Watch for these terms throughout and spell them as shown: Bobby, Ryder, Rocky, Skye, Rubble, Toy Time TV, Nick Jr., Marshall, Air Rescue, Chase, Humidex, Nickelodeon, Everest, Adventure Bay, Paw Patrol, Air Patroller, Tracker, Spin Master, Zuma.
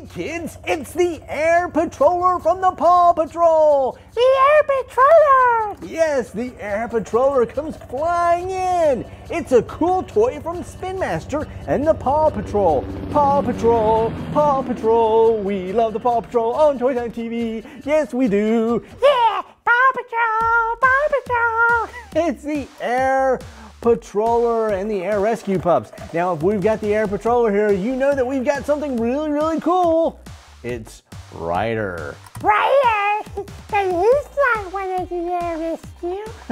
Hey kids, it's the Air Patroller from the Paw Patrol! The Air Patroller! Yes, the Air Patroller comes flying in! It's a cool toy from Spin Master and the Paw Patrol. Paw Patrol, Paw Patrol, we love the Paw Patrol on Toy Time TV. Yes, we do. Yeah, Paw Patrol, Paw Patrol! It's the Air Patroller and the Air Rescue Pups. Now, if we've got the Air Patroller here, you know that we've got something really, really cool. It's Ryder. Ryder? And he's not one of the Air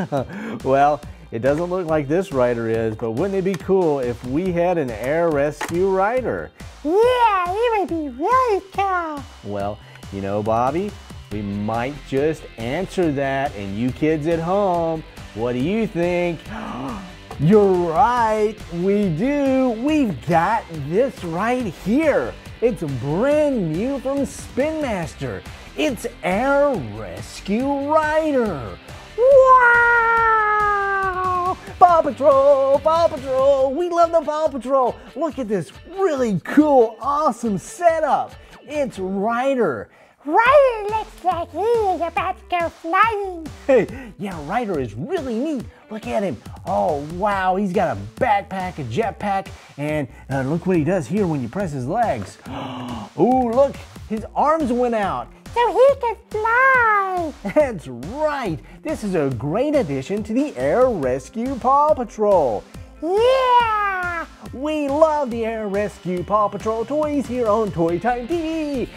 Rescue. Well, it doesn't look like this Ryder is, but wouldn't it be cool if we had an Air Rescue Ryder? Yeah, it would be really cool. Well, you know, Bobby, we might just answer that, and you kids at home, what do you think? You're right, we do. We've got this right here. It's brand new from Spin Master. It's Air Rescue Ryder. Wow! Paw Patrol, Paw Patrol. We love the Paw Patrol. Look at this really cool, awesome setup. It's Ryder. Ryder looks like he is about to go flying. Hey, yeah, Ryder is really neat. Look at him. Oh, wow, he's got a backpack, a jetpack, and look what he does here when you press his legs. Oh, look, his arms went out. So he can fly. That's right. This is a great addition to the Air Rescue Paw Patrol. Yeah! We love the Air Rescue Paw Patrol toys here on Toy Time TV.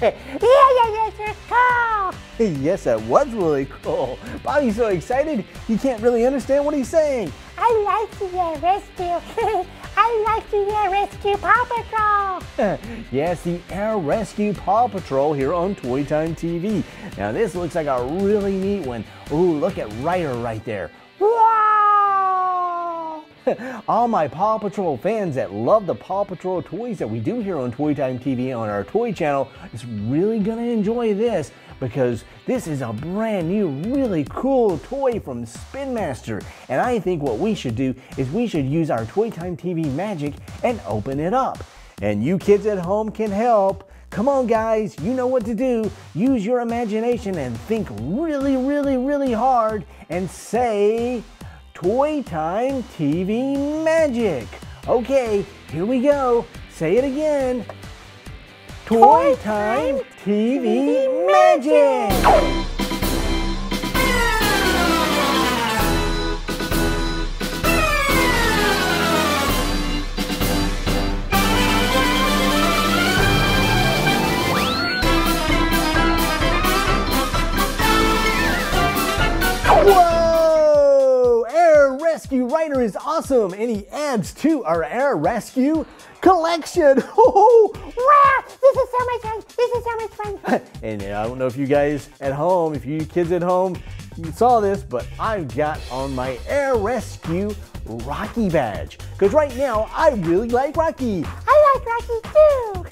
Yeah, cool. Yes, that was really cool. Bobby's so excited, you can't really understand what he's saying. I like the Air Rescue. I like the Air Rescue Paw Patrol. Yes, the Air Rescue Paw Patrol here on Toy Time TV. Now this looks like a really neat one. Ooh, look at Ryder right there. All my Paw Patrol fans that love the Paw Patrol toys that we do here on Toy Time TV on our toy channel is really going to enjoy this, because this is a brand new, really cool toy from Spin Master. And I think what we should do is we should use our Toy Time TV magic and open it up. And you kids at home can help. Come on, guys, you know what to do. Use your imagination and think really, really, really hard and say Toy Time TV magic. Okay, here we go. Say it again. Toy Time TV magic. Rescue Ryder is awesome, and he adds to our Air Rescue collection. Oh, wow, this is so much fun. And I don't know if you guys at home, if you kids at home, you saw this, but I've got on my Air Rescue Rocky badge, because right now I really like Rocky. I like Rocky too.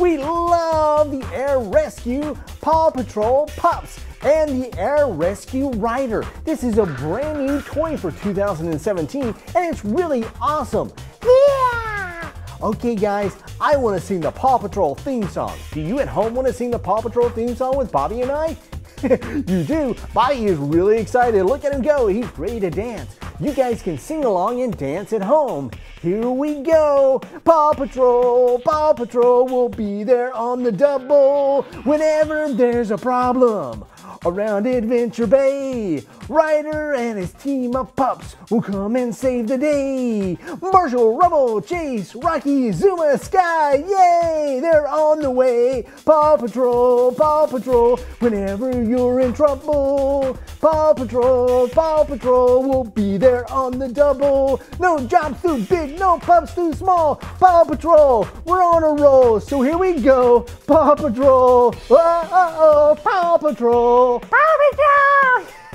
We love the Air Rescue Paw Patrol Pups and the Air Rescue Ryder. This is a brand new toy for 2017, and it's really awesome. Yeah! Okay, guys, I want to sing the Paw Patrol theme song. Do you at home want to sing the Paw Patrol theme song with Bobby and I? You do. Bobby is really excited. Look at him go. He's ready to dance. You guys can sing along and dance at home. Here we go. Paw Patrol, Paw Patrol will be there on the double whenever there's a problem. Around Adventure Bay, Ryder and his team of pups will come and save the day. Marshall, Rubble, Chase, Rocky, Zuma, Skye, yay! They're on the way. Paw Patrol, Paw Patrol, whenever you're in trouble. Paw Patrol, Paw Patrol will be there on the double. No jobs too big, no pups too small. Paw Patrol, we're on a roll, so here we go. Paw Patrol, uh-oh, Paw Patrol. Paw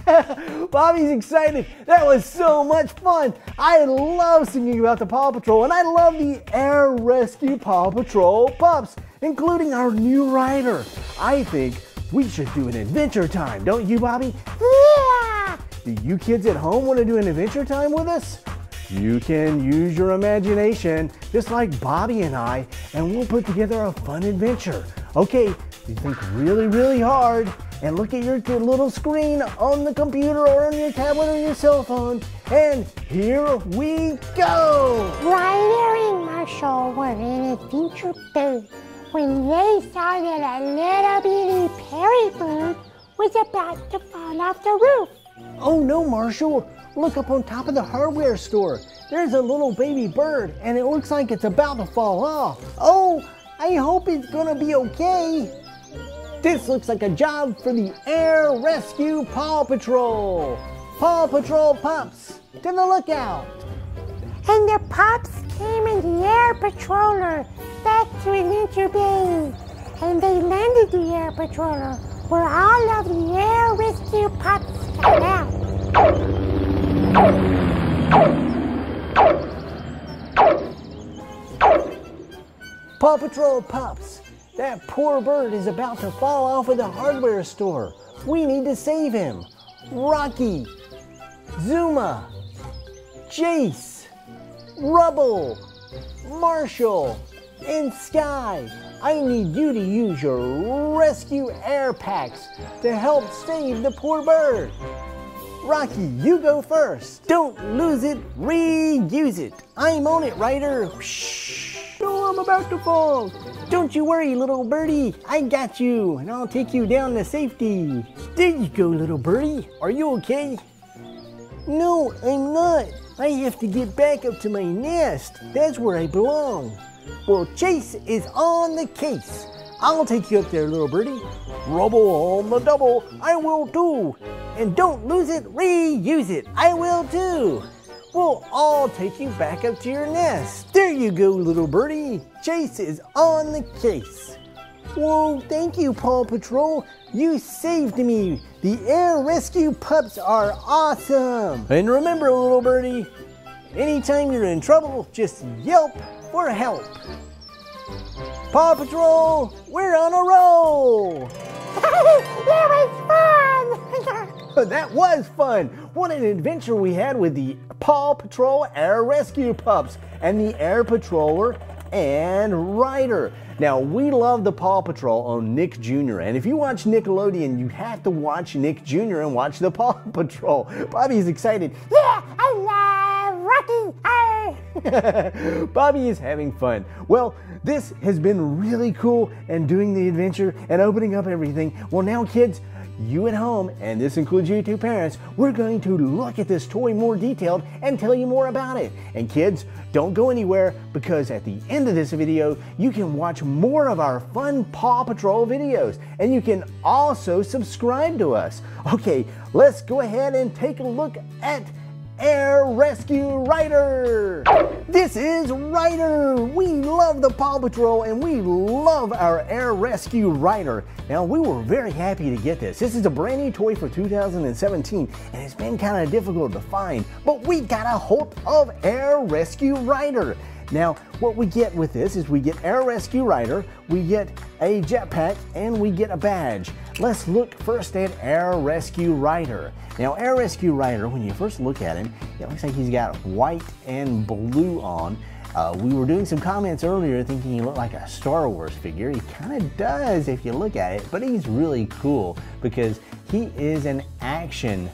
Patrol! Bobby's excited. That was so much fun. I love singing about the Paw Patrol, and I love the Air Rescue Paw Patrol pups, including our new Ryder. I think we should do an adventure time, don't you, Bobby? Yeah! Do you kids at home want to do an adventure time with us? You can use your imagination, just like Bobby and I, and we'll put together a fun adventure. Okay, you think really, really hard, and look at your little screen on the computer or on your tablet or your cell phone, and here we go! Ryder and Marshall were in Adventure Bay when they saw that a little bitty parrot bird was about to fall off the roof. Oh no, Marshall! Look up on top of the hardware store. There's a little baby bird, and it looks like it's about to fall off. Oh, I hope it's gonna be okay. This looks like a job for the Air Rescue Paw Patrol. Paw Patrol pups, to the lookout. And the pups came in the Air Patroller back to Adventure Bay. And they landed the Air Patroller, where all of the Air Rescue pups came out. Paw Patrol pups, that poor bird is about to fall off of the hardware store. We need to save him. Rocky, Zuma, Chase, Rubble, Marshall, and Skye. I need you to use your rescue air packs to help save the poor bird. Rocky, you go first. Don't lose it, reuse it. I'm on it, Ryder. Shh. Oh, I'm about to fall. Don't you worry, little birdie. I got you, and I'll take you down to safety. There you go, little birdie. Are you okay? No, I'm not. I have to get back up to my nest. That's where I belong. Well, Chase is on the case. I'll take you up there, little birdie. Rubble on the double. I will too. And don't lose it, reuse it. I will too. We'll all take you back up to your nest. There you go, little birdie. Chase is on the case. Whoa, thank you, Paw Patrol. You saved me. The Air Rescue pups are awesome. And remember, little birdie, anytime you're in trouble, just yelp for help. Paw Patrol, we're on a roll. It was fun. That was fun! What an adventure we had with the Paw Patrol Air Rescue Pups and the Air Patroller and Ryder. Now, we love the Paw Patrol on Nick Jr. And if you watch Nickelodeon, you have to watch Nick Jr. and watch the Paw Patrol. Bobby's excited. Yeah, I love Rocky! Bobby is having fun. Well, this has been really cool, and doing the adventure and opening up everything. Well, now kids, you at home, and this includes you two parents, we're going to look at this toy more detailed and tell you more about it. And kids, don't go anywhere, because at the end of this video, you can watch more of our fun Paw Patrol videos, and you can also subscribe to us. Okay, let's go ahead and take a look at Air Rescue Ryder. This is Ryder. We love the Paw Patrol, and we love our Air Rescue Ryder. Now, we were very happy to get this. This is a brand new toy for 2017, and it's been kind of difficult to find, but we got a hold of Air Rescue Ryder. Now, what we get with this is we get Air Rescue Ryder, we get a jetpack, and we get a badge. Let's look first at Air Rescue Ryder. Now, Air Rescue Ryder, when you first look at him, it looks like he's got white and blue on. We were doing some comments earlier thinking he looked like a Star Wars figure. He kind of does if you look at it, but he's really cool because he is an action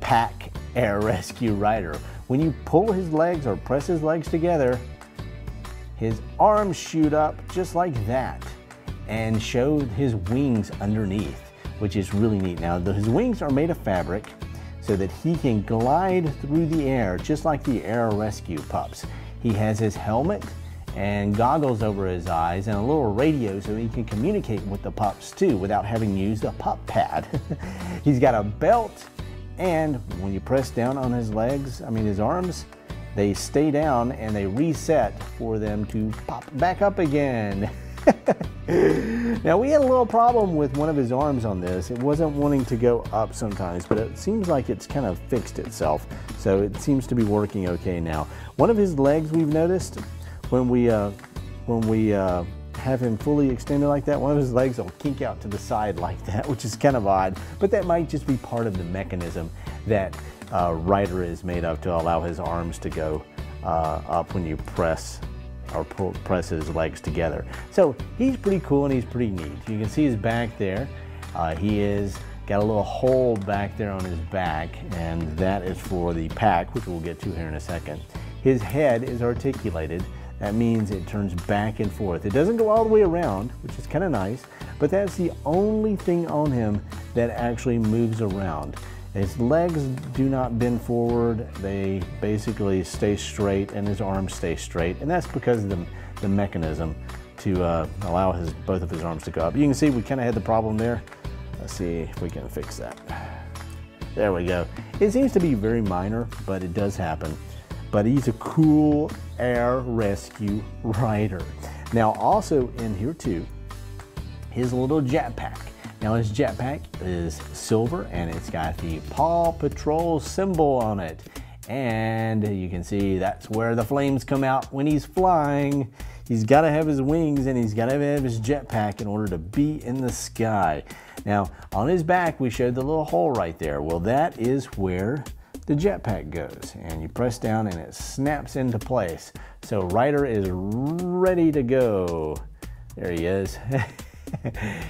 pack Air Rescue Ryder. When you pull his legs or press his legs together, his arms shoot up just like that and show his wings underneath, which is really neat. Now, his wings are made of fabric so that he can glide through the air just like the Air Rescue pups. He has his helmet and goggles over his eyes and a little radio so he can communicate with the pups too without having used a pup pad. He's got a belt, and when you press down on his legs, I mean his arms, they stay down and they reset for them to pop back up again. Now, we had a little problem with one of his arms on this. It wasn't wanting to go up sometimes, but it seems like it's kind of fixed itself. So it seems to be working okay now. One of his legs, we've noticed, when we have him fully extended like that, one of his legs will kink out to the side like that, which is kind of odd, but that might just be part of the mechanism that Ryder is made up to allow his arms to go up when you press or press his legs together. So he's pretty cool and he's pretty neat. You can see his back there. He is got a little hole back there on his back, and that is for the pack, which we'll get to here in a second. His head is articulated. That means it turns back and forth. It doesn't go all the way around, which is kind of nice, but that's the only thing on him that actually moves around. His legs do not bend forward. They basically stay straight, and his arms stay straight, and that's because of the mechanism to allow both of his arms to go up. You can see we kind of had the problem there. Let's see if we can fix that. There we go. It seems to be very minor, but it does happen. But he's a cool air rescue rider. Now also in here too, his little jetpack. Now his jetpack is silver and it's got the Paw Patrol symbol on it. And you can see that's where the flames come out when he's flying. He's gotta have his wings and he's gotta have his jetpack in order to be in the sky. Now on his back, we showed the little hole right there. Well, that is where the jetpack goes, and you press down and it snaps into place. So Ryder is ready to go. There he is.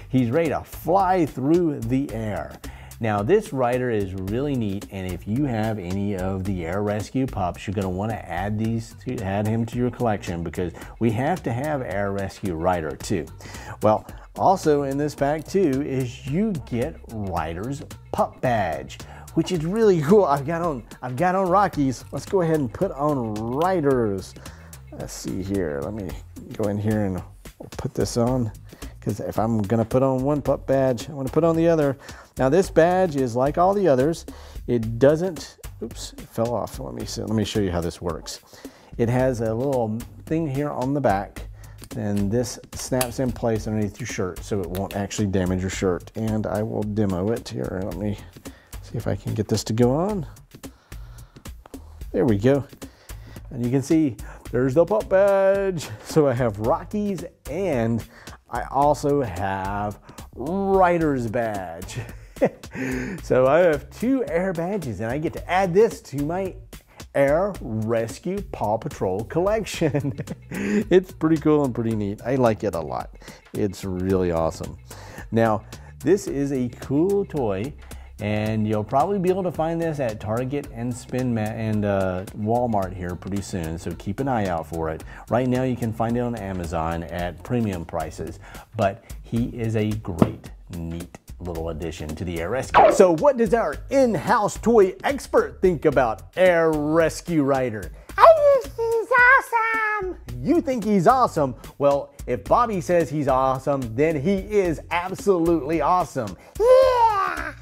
He's ready to fly through the air. Now this Ryder is really neat, and if you have any of the air rescue pups, you're gonna wanna add him to your collection, because we have to have air rescue Ryder too. Well, also in this pack too is you get Ryder's pup badge, which is really cool. I've got on Rockies. Let's go ahead and put on Ryder's. Let's see here. Let me go in here and put this on, because if I'm gonna put on one pup badge, I want to put on the other. Now this badge is like all the others. It doesn't. Oops, it fell off. Let me show you how this works. It has a little thing here on the back, and this snaps in place underneath your shirt, so it won't actually damage your shirt. And I will demo it here. Let me. See if I can get this to go on. There we go. And you can see there's the pup badge. So I have Rocky's and I also have Ryder's badge. So I have two air badges and I get to add this to my air rescue Paw Patrol collection. It's pretty cool and pretty neat. I like it a lot. It's really awesome. Now, this is a cool toy, and you'll probably be able to find this at Target and Walmart here pretty soon, so keep an eye out for it. Right now you can find it on Amazon at premium prices, but he is a great, neat little addition to the air rescue. So what does our in-house toy expert think about Air Rescue Ryder? I think he's awesome! You think he's awesome? Well, if Bobby says he's awesome, then he is absolutely awesome. Yeah!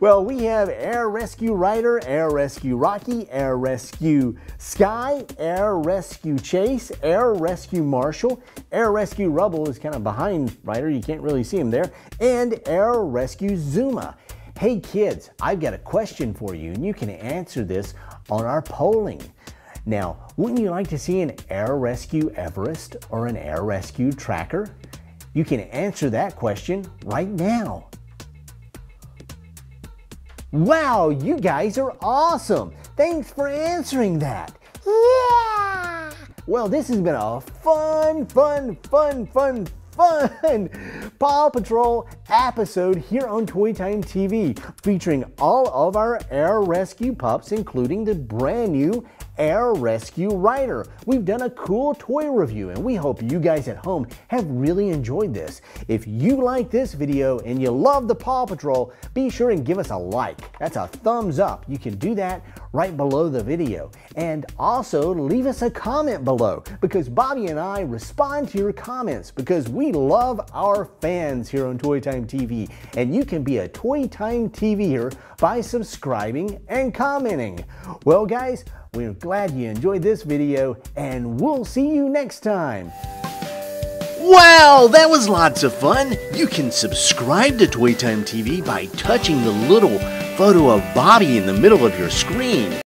Well, we have Air Rescue Ryder, Air Rescue Rocky, Air Rescue Skye, Air Rescue Chase, Air Rescue Marshall, Air Rescue Rubble is kind of behind Ryder, you can't really see him there, and Air Rescue Zuma. Hey kids, I've got a question for you, and you can answer this on our polling. Now, wouldn't you like to see an Air Rescue Everest or an Air Rescue Tracker? You can answer that question right now. Wow, you guys are awesome. Thanks for answering that. Yeah! Well, this has been a fun Paw Patrol episode here on Toy Time TV, featuring all of our air rescue pups, including the brand new Air Rescue Ryder. We've done a cool toy review, and we hope you guys at home have really enjoyed this. If you like this video and you love the Paw Patrol, be sure and give us a like. That's a thumbs up. You can do that right below the video. And also leave us a comment below, because Bobby and I respond to your comments, because we love our fans here on Toy Time TV. And you can be a Toy Time TVer by subscribing and commenting. Well guys, we're glad you enjoyed this video, and we'll see you next time. Wow, that was lots of fun. You can subscribe to Toy Time TV by touching the little photo of Bobby in the middle of your screen.